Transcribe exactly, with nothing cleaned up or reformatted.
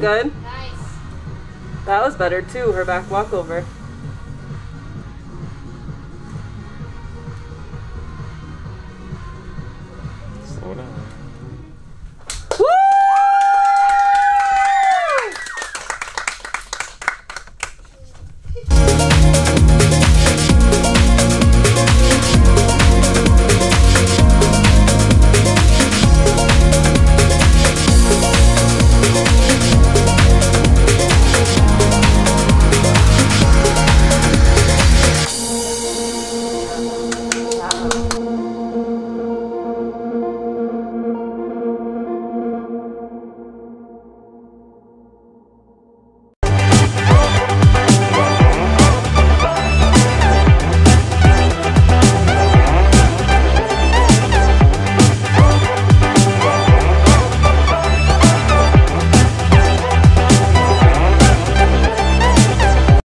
good? Nice. That was better too, her back walkover.